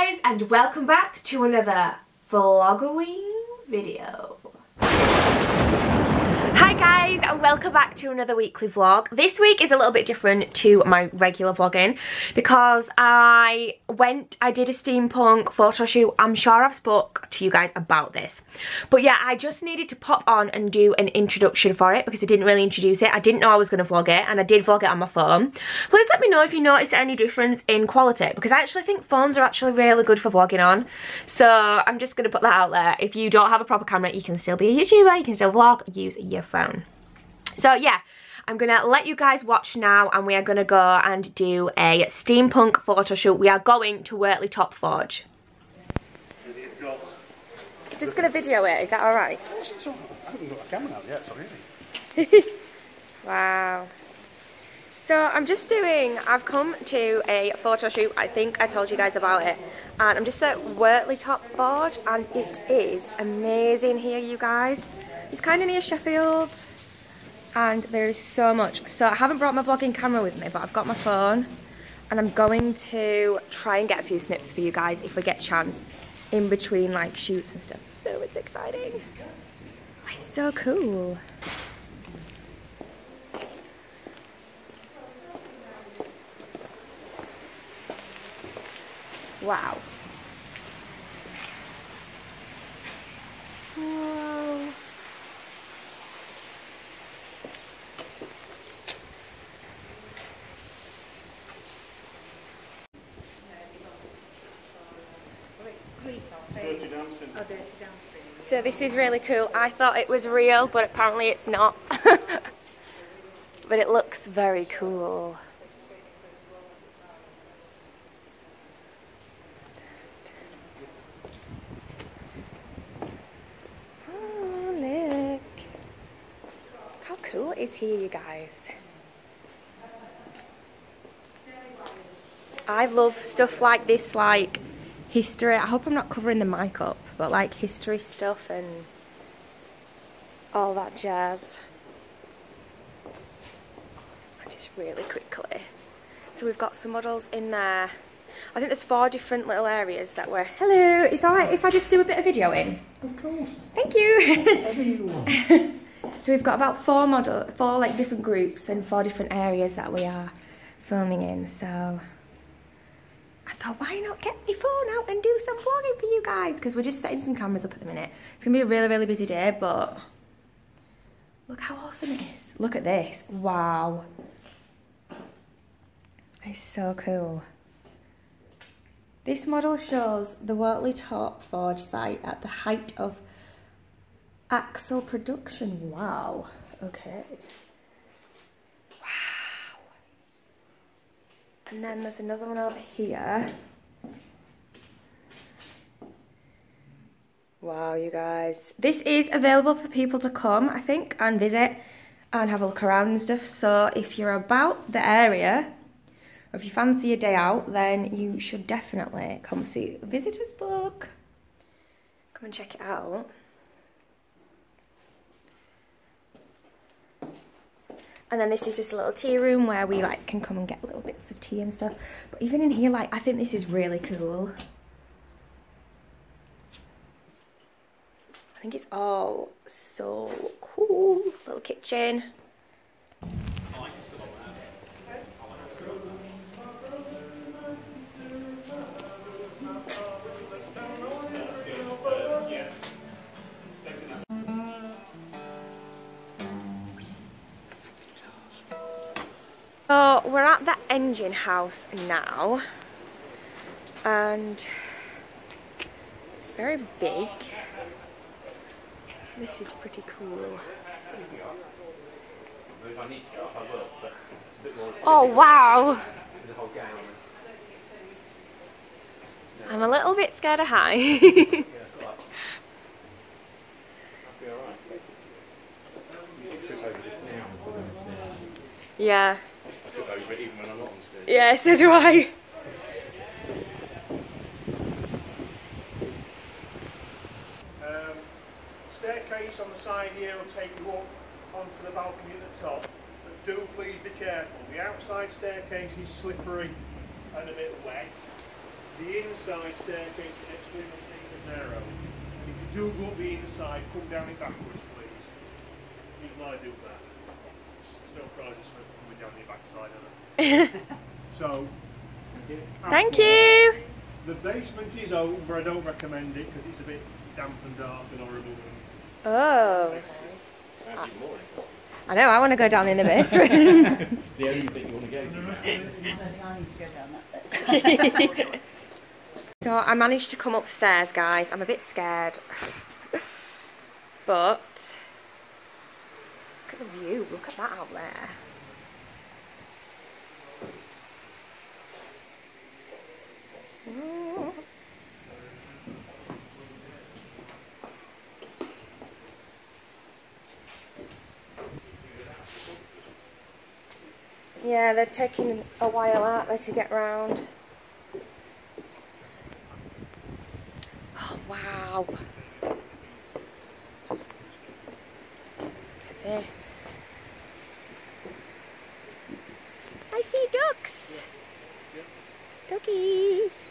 guys, and welcome back to another vloggery video. Hi guys, and welcome back to another weekly vlog. This week is a little bit different to my regular vlogging because I did a steampunk photo shoot. I'm sure I've spoke to you guys about this. But yeah, I just needed to pop on and do an introduction for it because I didn't really introduce it. I didn't know I was going to vlog it, and I did vlog it on my phone. Please let me know if you noticed any difference in quality because I actually think phones are actually really good for vlogging on. So I'm just going to put that out there. If you don't have a proper camera, you can still be a YouTuber, you can still vlog, use your phone. So yeah, I'm gonna let you guys watch now, and we are gonna go and do a steampunk photo shoot. We are going to Wortley Top Forge. I'm just gonna video it. Is that all right? I haven't got a camera out yet, so really. Wow. So I've come to a photo shoot. I think I told you guys about it, and I'm just at Wortley Top Forge, and it is amazing here, you guys. It's kind of near Sheffield. And there is so much. So I haven't brought my vlogging camera with me, but I've got my phone, and I'm going to try and get a few snips for you guys if we get a chance in between like shoots and stuff. So it's exciting. It's so cool. Wow. Whoa. Dirty dancing. Oh, dirty dancing. So this is really cool. I thought it was real, but apparently it's not. But it looks very cool. Oh, look. Look how cool it is here, you guys. I love stuff like this, like history. I hope I'm not covering the mic up, but like history stuff and all that jazz. Just really quickly. So we've got some models in there. I think there's 4 different little areas that were. Hello, is it alright if I just do a bit of videoing? Of course. Thank you. Whatever you want. So we've got about 4 like different groups and 4 different areas that we are filming in. So I thought, why not get my phone out and do some vlogging for you guys? Because we're just setting some cameras up at the minute. It's going to be a really, really busy day, but look how awesome it is. Look at this. Wow. It's so cool. This model shows the Wortley Top Forge site at the height of axle production. Wow. Okay. And then there's another one over here. Wow, you guys. This is available for people to come, I think, and visit and have a look around and stuff. So if you're about the area, or if you fancy a day out, then you should definitely come see the visitor's book. Come and check it out. And then this is just a little tea room where we like can come and get little bits of tea and stuff. But even in here, like, I think this is really cool. I think it's all so cool. Little kitchen. So we're at the engine house now, and it's very big. This is pretty cool. Oh wow! I'm a little bit scared of heights. Yeah. Over it, even when I'm not on stage. Yeah, so do I. Staircase on the side here will take you up onto the balcony at the top, but do please be careful. The outside staircase is slippery and a bit wet, The inside staircase is extremely steep and narrow. If you do go up the inside, come down it backwards, please. People I do that. It's no prizes for coming down the backside of it. So, thank you. The basement is open, but I don't recommend it because it's a bit damp and dark and horrible. Oh. I know, I want to go down in the basement. It's the only bit you want to go to. I need to go down that bit. So I managed to come upstairs, guys. I'm a bit scared. But look at the view. Look at that out there. Ooh. Yeah, they're taking a while, aren't they, to get round. Oh, wow. Look at this. I see ducks. Duckies.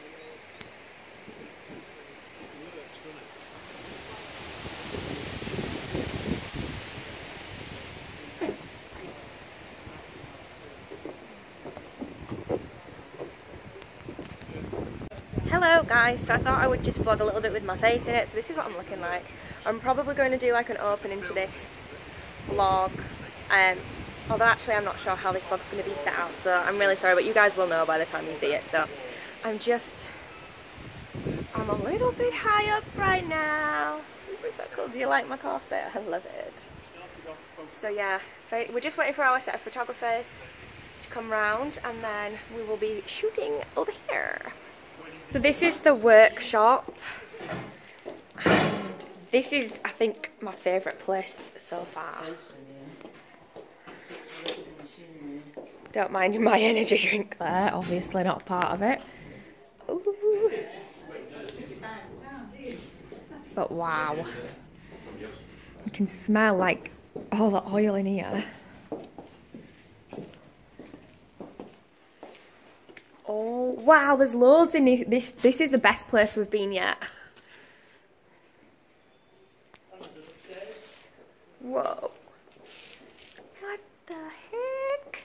Hello guys, so I thought I would just vlog a little bit with my face in it. So this is what I'm looking like. I'm probably going to do like an opening to this vlog, although actually I'm not sure how this vlog's going to be set out, so I'm really sorry, but you guys will know by the time you see it. So I'm a little bit high up right now. This is so cool. Do you like my corset? I love it. So yeah, we're just waiting for our set of photographers to come round and then we will be shooting over here. So this is the workshop, and this is, I think, my favourite place so far. Don't mind my energy drink there, obviously not part of it. Ooh. But wow, you can smell like all the oil in here. Oh, wow, there's loads in this. This is the best place we've been yet. Whoa. What the heck?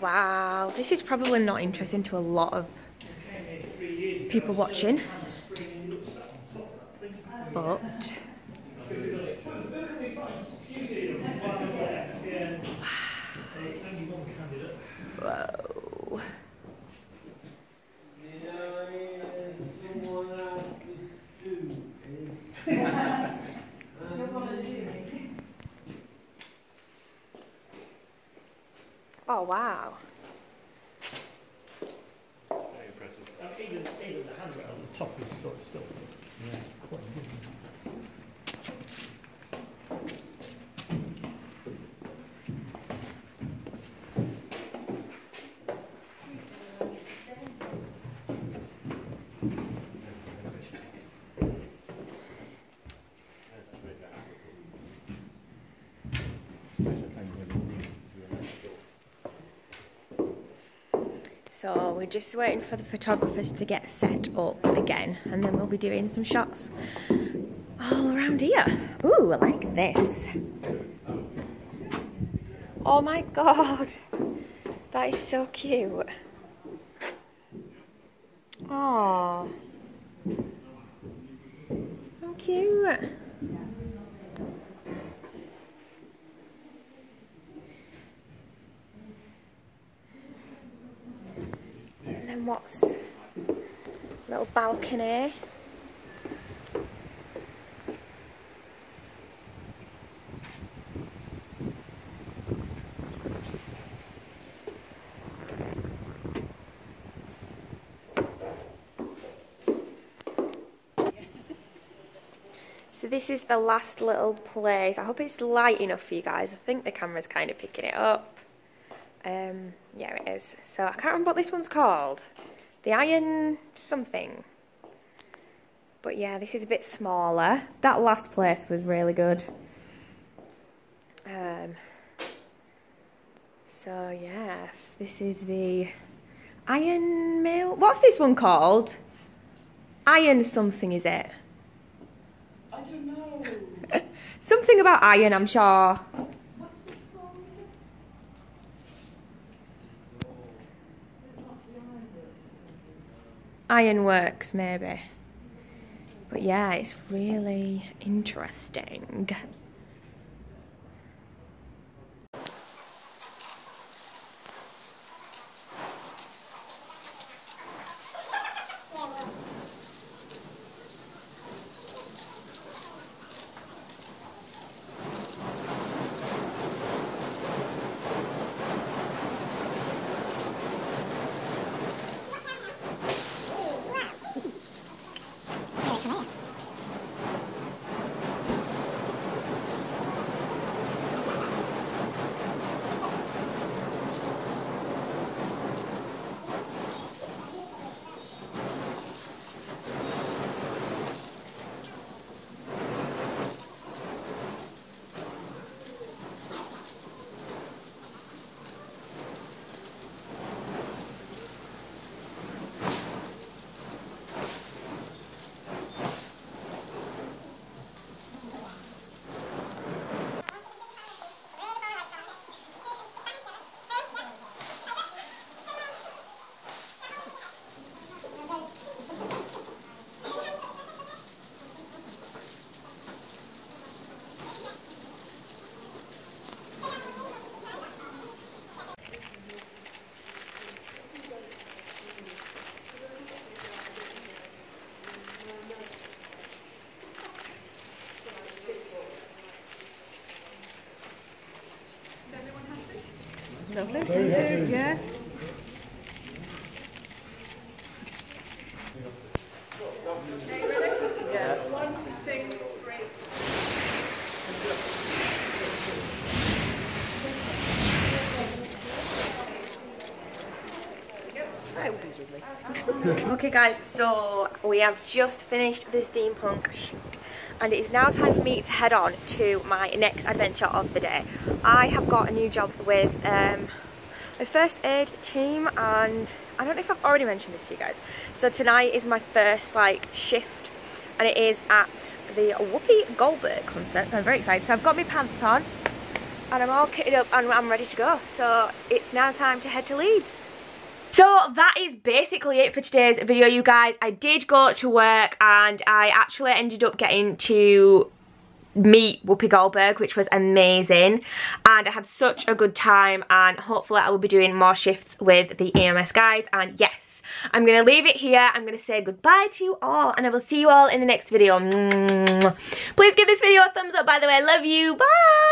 Wow, this is probably not interesting to a lot of people watching. But... Whoa. Oh, wow. Very impressive. Even the handrail on the top is sort of still quite good. So we're just waiting for the photographers to get set up again and then we'll be doing some shots all around here. Ooh, I like this. Oh my god, that is so cute. Oh, how cute. What's a little balcony? So this is the last little place. I hope it's light enough for you guys. I think the camera's kind of picking it up. Yeah, it is. So I can't remember what this one's called. The Iron something. But yeah, this is a bit smaller. That last place was really good. So yes, this is the iron mill. What's this one called? Iron something, is it? I don't know. Something about iron, I'm sure. What's this called? Ironworks, maybe. But yeah, it's really interesting. Lovely, thank you. Yeah. Okay guys, so we have just finished the steampunk shoot and it is now time for me to head on to my next adventure of the day. I have got a new job with my first aid team, and I don't know if I've already mentioned this to you guys. So tonight is my first shift and it is at the Whoopi Goldberg concert, so I'm very excited. So I've got my pants on and I'm all kitted up and I'm ready to go. So it's now time to head to Leeds. So that is basically it for today's video, you guys. I did go to work and I actually ended up getting to meet Whoopi Goldberg, which was amazing, and I had such a good time, and hopefully I will be doing more shifts with the EMS guys. And yes, I'm going to leave it here. I'm going to say goodbye to you all and I will see you all in the next video. Please give this video a thumbs up, by the way. I love you. Bye.